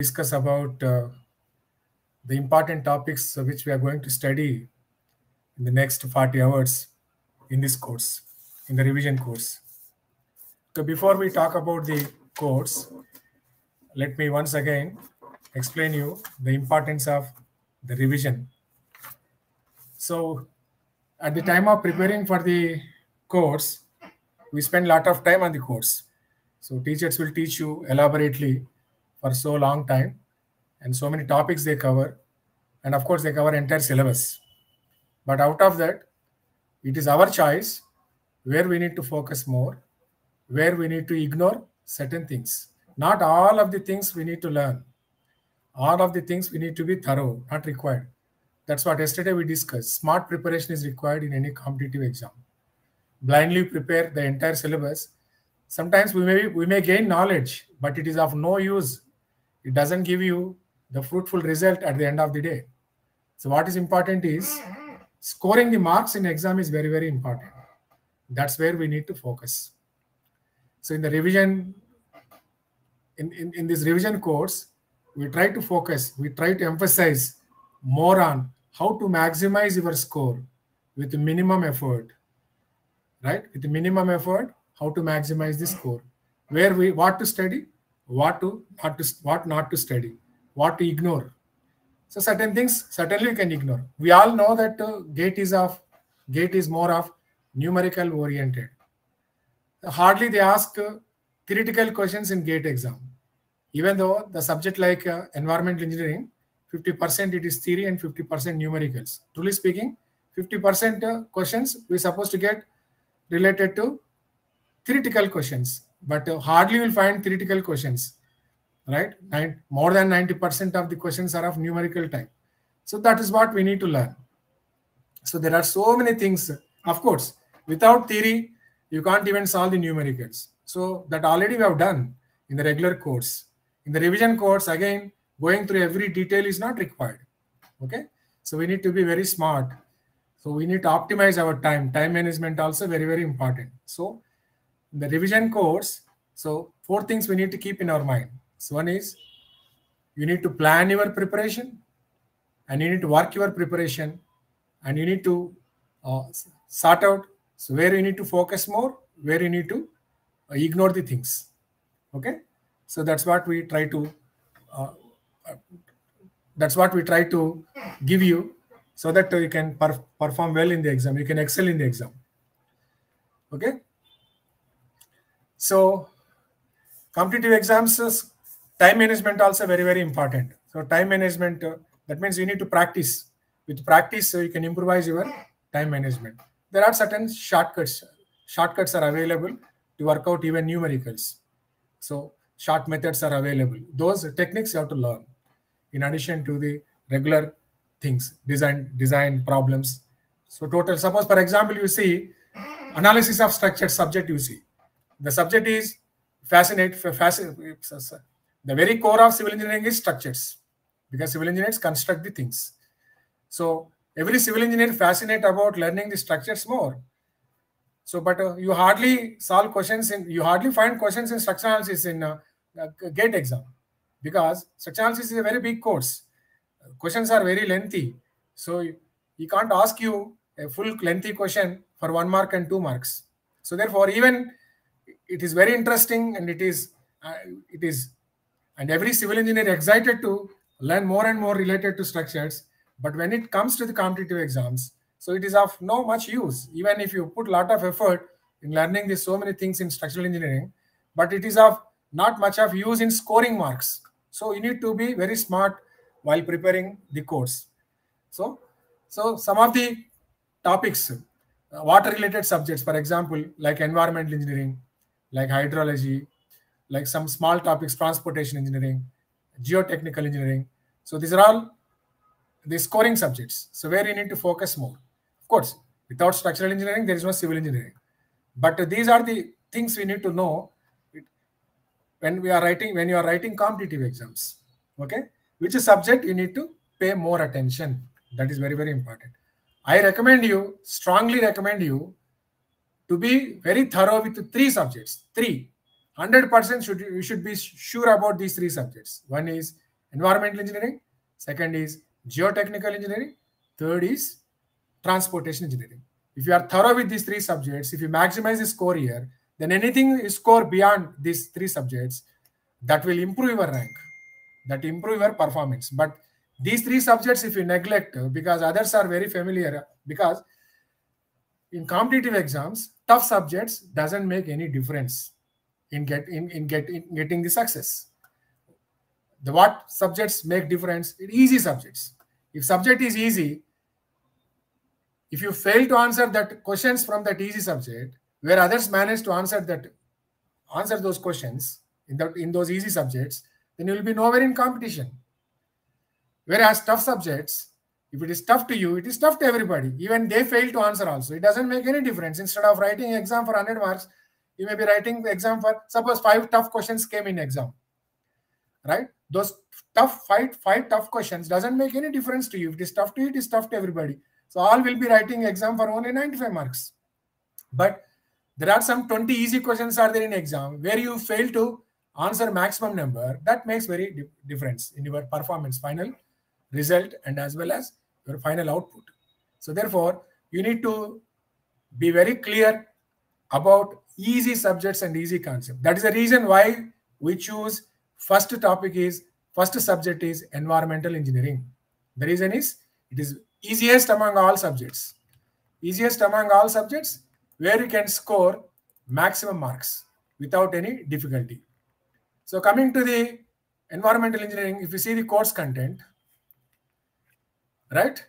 discuss about the important topics which we are going to study in the next 40 hours in this course, in the revision course. So before we talk about the course, let me once again explain you the importance of the revision. So at the time of preparing for the course, we spend a lot of time on the course. So teachers will teach you elaborately for so long time, and so many topics they cover, and of course they cover entire syllabus. But out of that, it is our choice where we need to focus more, where we need to ignore certain things. Not all of the things we need to learn. All of the things we need to be thorough, not required. That's what yesterday we discussed. Smart preparation is required in any competitive exam. Blindly prepare the entire syllabus. Sometimes we may gain knowledge, but it is of no use. It doesn't give you the fruitful result at the end of the day. So what is important is scoring the marks in exam is very, very important. That's where we need to focus. So in the revision, in this revision course, we try to focus, we try to emphasize more on how to maximize your score with minimum effort, right? With minimum effort, how to maximize the score, where we, what to study, what not to study, what to ignore. So certain things certainly we can ignore. We all know that GATE is more of numerical oriented. Hardly they ask theoretical questions in GATE exam. Even though the subject like environmental engineering, 50% it is theory and 50% numericals. Truly speaking, 50% questions we're supposed to get related to theoretical questions, but hardly will find theoretical questions, right? More than 90% of the questions are of numerical type. So that is what we need to learn. So there are so many things. Of course, without theory, you can't even solve the numericals. So that already we have done in the regular course. In the revision course, again, going through every detail is not required. Okay. So we need to be very smart. So we need to optimize our time. Time management also very, very important. So in the revision course, so 4 things we need to keep in our mind. So one is you need to plan your preparation, and you need to work your preparation, and you need to sort out. So where you need to focus more, where you need to ignore the things. Okay. So that's what we try to give you, so that you can perform well in the exam. You can excel in the exam. Okay. So competitive exams, time management also very, very important. So time management, that means you need to practice. With practice, so you can improvise your time management. There are certain shortcuts. Shortcuts are available to work out even numericals. So short methods are available. Those techniques you have to learn in addition to the regular things, design problems. So total, suppose for example, you see analysis of structured subject, you see. The subject is the very core of civil engineering is structures, because civil engineers construct the things. So every civil engineer fascinates about learning the structures more. So, but you hardly solve questions in, you hardly find questions in structural analysis in GATE exam, because structural analysis is a very big course. Questions are very lengthy. So he can't ask you a full lengthy question for 1 mark and 2 marks. So therefore, even it is very interesting, and and every civil engineer excited to learn more and more related to structures. But when it comes to the competitive exams, so it is of no much use, even if you put a lot of effort in learning this so many things in structural engineering, but it is of not much of use in scoring marks. So you need to be very smart while preparing the course. So some of the topics, water-related subjects, for example, like environmental engineering, like hydrology, like some small topics, transportation engineering, geotechnical engineering. So these are all the scoring subjects. So where you need to focus more. Of course, without structural engineering, there is no civil engineering. But these are the things we need to know when we are writing, when you are writing competitive exams. Okay, which subject you need to pay more attention. That is very, very important. I recommend you, strongly recommend you, to be very thorough with 3 subjects. 3, 100% you should be sure about these 3 subjects. One is environmental engineering. Second is geotechnical engineering. Third is transportation engineering. If you are thorough with these three subjects, if you maximize the score here, then anything you score beyond these three subjects, that will improve your rank, that improve your performance. But these three subjects, if you neglect, because others are very familiar, because in competitive exams, tough subjects doesn't make any difference in getting the success. The what subjects make difference? Easy subjects. If subject is easy, if you fail to answer that questions from that easy subject, where others manage to answer those questions in those easy subjects, then you will be nowhere in competition. Whereas tough subjects, if it is tough to you, it is tough to everybody. Even they fail to answer also. It doesn't make any difference. Instead of writing exam for 100 marks, you may be writing the exam for, suppose 5 tough questions came in exam, right? Those five tough questions doesn't make any difference to you. If it is tough to you, it is tough to everybody. So all will be writing exam for only 95 marks. But there are some 20 easy questions are there in exam where you fail to answer maximum number. That makes very difference in your performance, final result, and as well as your final output. So therefore, you need to be very clear about easy subjects and easy concept. That is the reason why we choose first subject is environmental engineering. The reason is it is easiest among all subjects. Easiest among all subjects, where you can score maximum marks without any difficulty. So coming to the environmental engineering, if you see the course content, right?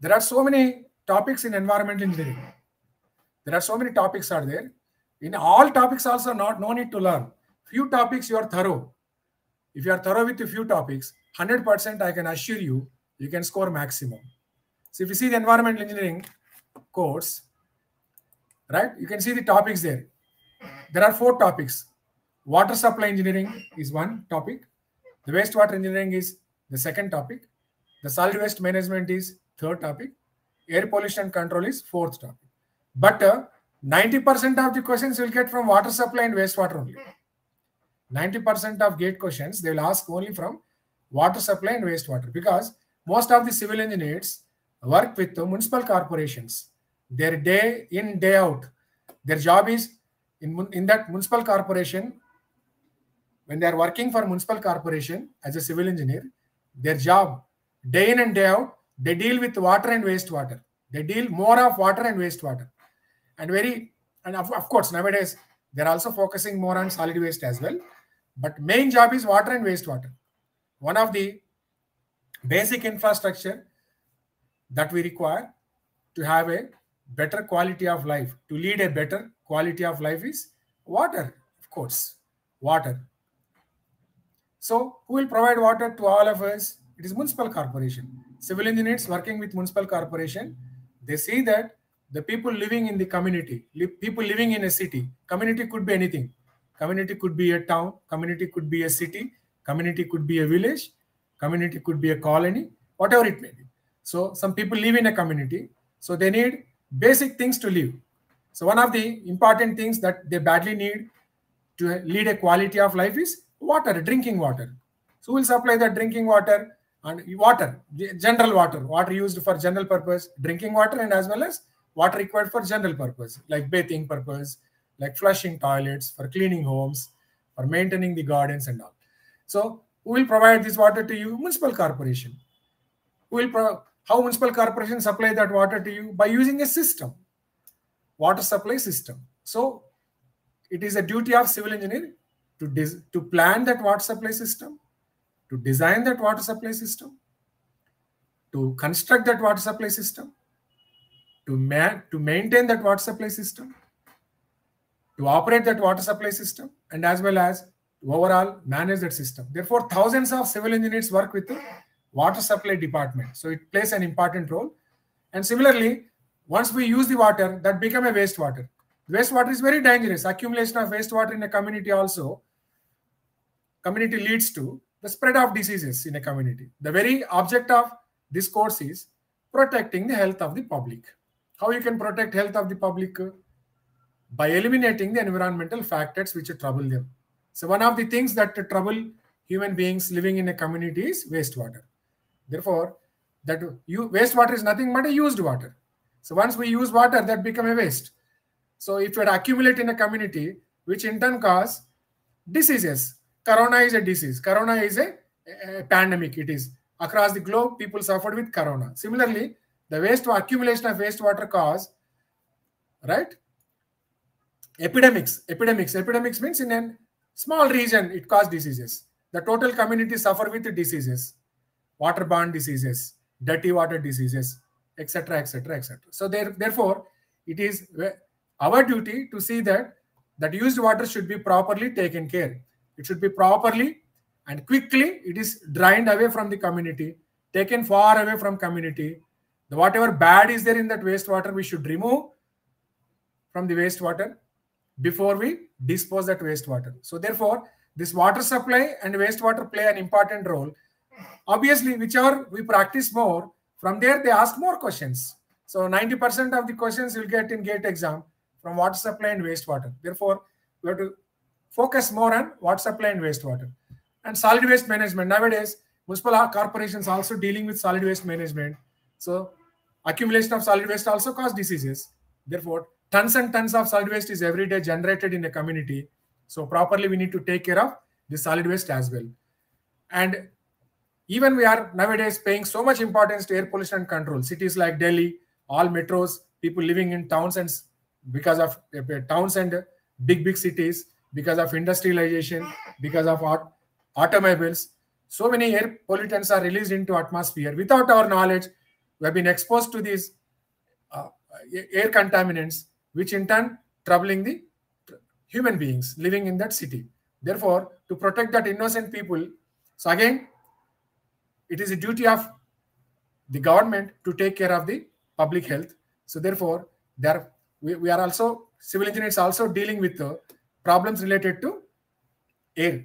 There are so many topics in environmental engineering. There are so many topics are there. In all topics also, no need to learn. Few topics you are thorough. If you are thorough with a few topics, 100% I can assure you, you can score maximum. So if you see the environmental engineering course, right? You can see the topics there. There are 4 topics. Water supply engineering is one topic. The wastewater engineering is the second topic. The solid waste management is third topic. Air pollution control is fourth topic. But 90% of the questions you will get from water supply and wastewater only. 90% of GATE questions, they will ask only from water supply and wastewater, because most of the civil engineers work with the municipal corporations. Their day in, day out. Their job is in that municipal corporation. When they are working for municipal corporation as a civil engineer, their job, day in and day out, they deal with water and wastewater. They deal more of water and wastewater. And of course, nowadays, they're also focusing more on solid waste as well. But main job is water and wastewater. One of the basic infrastructure that we require to have a better quality of life, to lead a better quality of life is water, of course, water. So who will provide water to all of us? It is municipal corporation. Civil engineers working with municipal corporation, they see that the people living in the community, people living in a city, community could be anything. Community could be a town, community could be a city, community could be a village, community could be a colony, whatever it may be. So some people live in a community, so they need basic things to live. So one of the important things that they badly need to lead a quality of life is water, drinking water. So we'll supply that drinking water and water, general water, water used for general purpose, drinking water, and as well as water required for general purpose, like bathing purpose, like flushing toilets, for cleaning homes, for maintaining the gardens and all. So who will provide this water to you? Municipal corporation. How municipal corporation supply that water to you? By using a system, water supply system. So it is a duty of civil engineer to plan that water supply system, to design that water supply system, to construct that water supply system, to maintain that water supply system, to operate that water supply system, and as well as overall manage that system. Therefore, thousands of civil engineers work with the water supply department. So it plays an important role. And similarly, once we use the water, that becomes a wastewater. Wastewater is very dangerous. Accumulation of wastewater in a community also, community leads to the spread of diseases in a community. The very object of this course is protecting the health of the public. How you can protect health of the public? By eliminating the environmental factors which trouble them. So one of the things that trouble human beings living in a community is wastewater. Therefore, that wastewater is nothing but a used water. So once we use water, that becomes a waste. So if you accumulate in a community, which in turn cause diseases. Corona is a disease. Corona is a pandemic. It is across the globe, people suffered with corona. Similarly, the accumulation of wastewater cause, right? Epidemics. Epidemics means in a small region, it caused diseases. The total community suffer with the diseases, waterborne diseases, dirty water diseases, etc., etc., etc. So therefore, it is our duty to see that used water should be properly taken care. It should be properly and quickly, it is drained away from the community, taken far away from community. Whatever bad is there in that wastewater, we should remove from the wastewater before we dispose that wastewater. So therefore, this water supply and wastewater play an important role. Obviously, whichever we practice more, from there they ask more questions. So 90% of the questions you'll get in GATE exam from water supply and wastewater. Therefore, we have to focus more on water supply and wastewater. And solid waste management. Nowadays, municipal corporations also dealing with solid waste management. So accumulation of solid waste also causes diseases. Therefore, tons and tons of solid waste is every day generated in a community. So properly, we need to take care of the solid waste as well. And even we are nowadays paying so much importance to air pollution control. Cities like Delhi, all metros, people living in towns and because of towns and big cities, because of industrialization, because of automobiles, so many air pollutants are released into atmosphere without our knowledge. We have been exposed to these air contaminants, which in turn troubling the human beings living in that city. Therefore, to protect that innocent people, so again, it is a duty of the government to take care of the public health. So therefore, we are also, civil engineers also dealing with the problems related to air,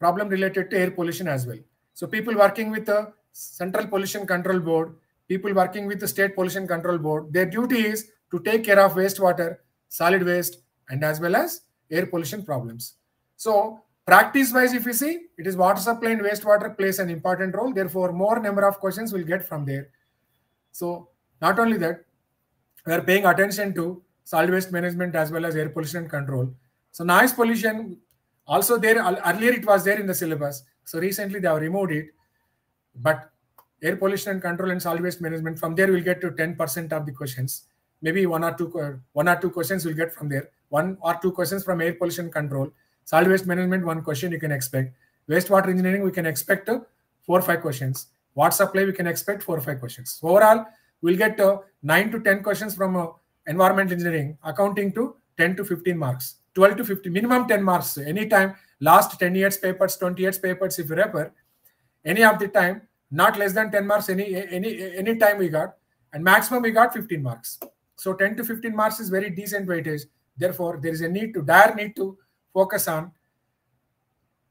pollution as well. So people working with the Central Pollution Control Board, people working with the State Pollution Control Board, their duty is to take care of wastewater, solid waste, and as well as air pollution problems. So practice-wise, if you see, it is water supply and wastewater plays an important role. Therefore, more number of questions we'll get from there. So not only that, we are paying attention to solid waste management as well as air pollution control. So noise pollution, also there, earlier it was there in the syllabus. So recently they have removed it. But air pollution and control and solid waste management, from there we'll get to 10% of the questions. Maybe one or two questions we'll get from there. One or two questions from air pollution control. Solid waste management, one question you can expect. Wastewater engineering, we can expect 4 or 5 questions. Water supply, we can expect 4 or 5 questions. Overall, we'll get 9 to 10 questions from environment engineering, accounting to 10 to 15 marks. 12 to 15, minimum 10 marks. So anytime, last 10 years papers, 20 years papers, if you refer, any of the time, not less than 10 marks any time we got, and maximum we got 15 marks. So 10 to 15 marks is very decent weightage. Therefore, there is a dire need to focus on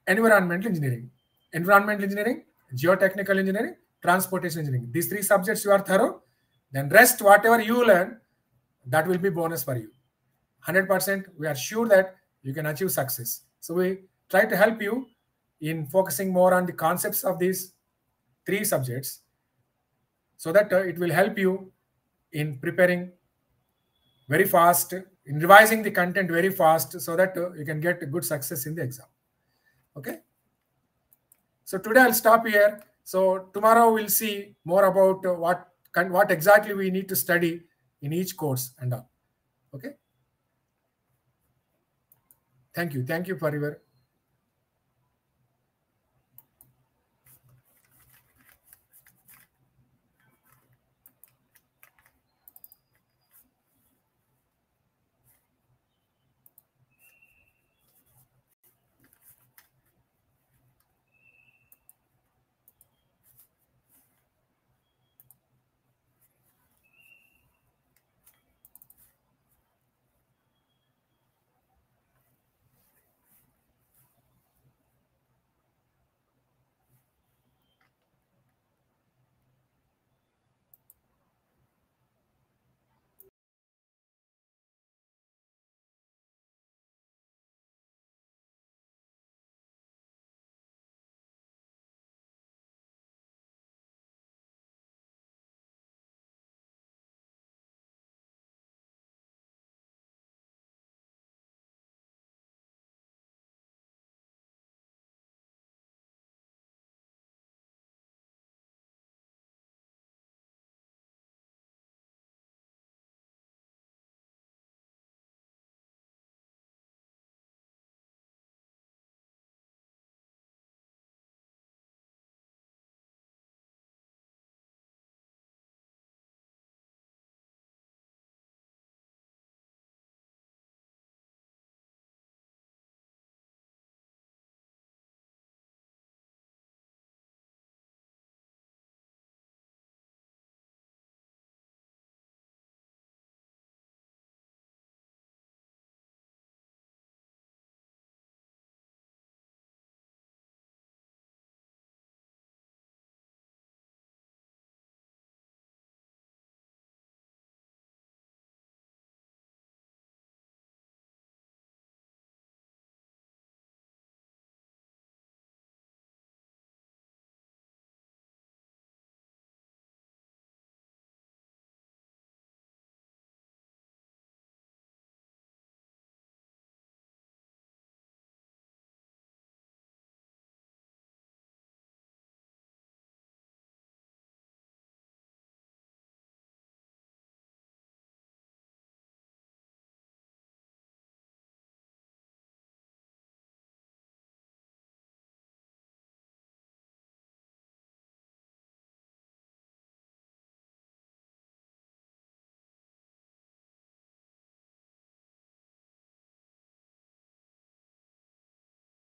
environmental engineering, geotechnical engineering, transportation engineering. These 3 subjects you are thorough, then rest whatever you learn, that will be bonus for you. 100% we are sure that you can achieve success. So we try to help you in focusing more on the concepts of these 3 subjects so that it will help you in preparing very fast, in revising the content very fast so that you can get a good success in the exam. Okay. So today I'll stop here. So tomorrow we'll see more about what exactly we need to study in each course and all. Okay. Thank you. Thank you for your